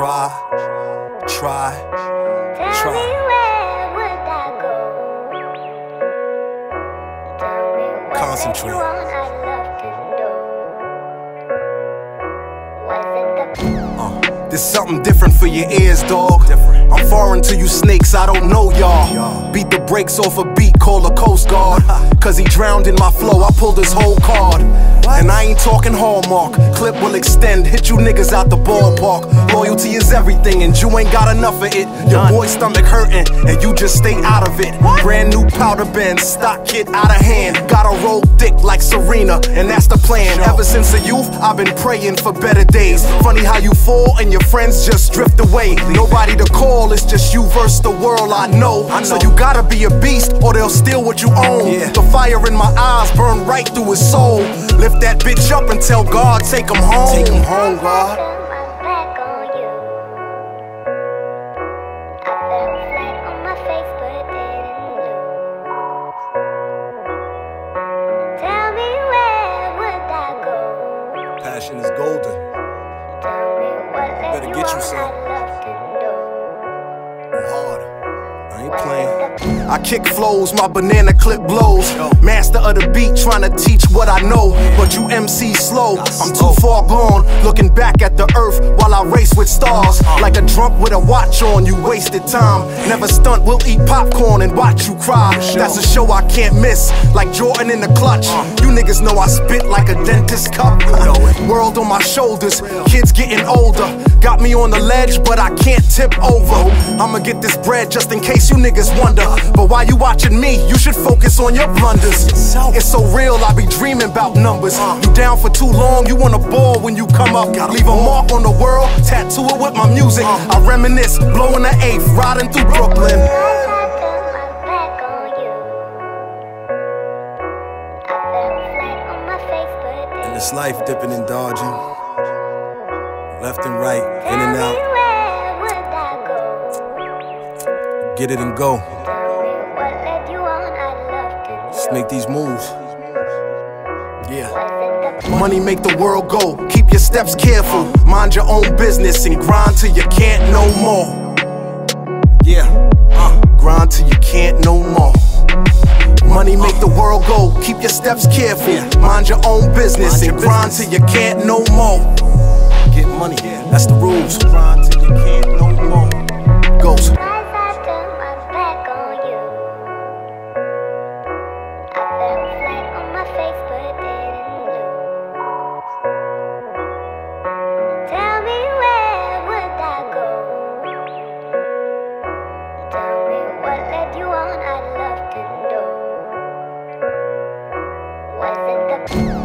Try. Tell me where would I go? Tell me what concentrate. There's something different for your ears, dog. Different. I'm foreign to you snakes, I don't know y'all. Beat the brakes off a beat, call a Coast Guard. Cause he drowned in my flow, I pulled his whole card. What? And I ain't talking Hallmark, clip will extend, hit you niggas out the ballpark. Loyalty is everything and you ain't got enough of it. Your boy's stomach hurting and you just stay out of it. What? Brand new powder bins, stock kit out of hand. Gotta roll thick like Serena and that's the plan. Yo. Ever since the youth, I've been praying for better days. Funny how you fall and your friends just drift away. Nobody to call, it's just you versus the world, I know. So you gotta be a beast or they'll steal what you own. Yeah. The fire in my eyes burn right through his soul. Lift that bitch up and tell God, take him home. Take him home, God. Tell me where would I go? Passion is golden. Better get you some. I ain't playing. I kick flows, my banana clip blows. Master of the beat, trying to teach what I know. But you MC slow, I'm too far gone. Looking back at the earth while I race with stars. Like a drunk with a watch on, you wasted time. Never stunt, we'll eat popcorn and watch you cry. That's a show I can't miss, like Jordan in the clutch. You niggas know I spit like a dentist cup. World on my shoulders, kids getting older. Got me on the ledge, but I can't tip over. I'ma get this bread just in case you niggas wonder. But while you watching me, you should focus on your blunders. It's so real, I be dreaming about numbers. You down for too long, you wanna ball when you come up. Leave a mark on the world, tattoo it with my music. I reminisce, blowing the 8th, riding through Brooklyn. In this life, dipping and dodging. Left and right, in and out. Get it and go. Let's make these moves. Yeah. Money make the world go. Keep your steps careful. Mind your own business and grind till you can't no more. Yeah. Grind till you can't no more. Money make the world go. Keep your steps careful. Mind your own business and grind till you can't no more. Get money, yeah, that's the rules. Grind till you can't no more. Ghost. I turn my back on you. I fell flat on my face, but didn't lose. Tell me where would I go? Tell me what led you on, I'd love to know. Was it the